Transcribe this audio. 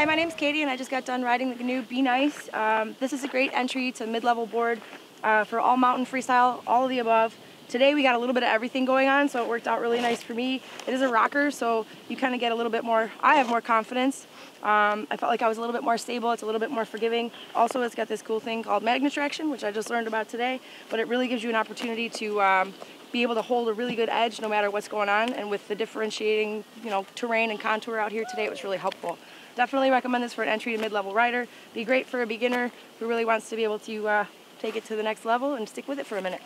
Hi, my name's Katie and I just got done riding the GNU B-Nice. This is a great entry to mid-level board for all mountain freestyle, all of the above. Today we got a little bit of everything going on, so it worked out really nice for me. It is a rocker, so you kind of get a little bit more, I have more confidence. I felt like I was a little bit more stable, it's a little bit more forgiving. Also, it's got this cool thing called Magnetraction, which I just learned about today, but it really gives you an opportunity to be able to hold a really good edge no matter what's going on, and with the differentiating terrain and contour out here today, it was really helpful. Definitely recommend this for an entry to mid-level rider. Be great for a beginner who really wants to be able to take it to the next level and stick with it for a minute.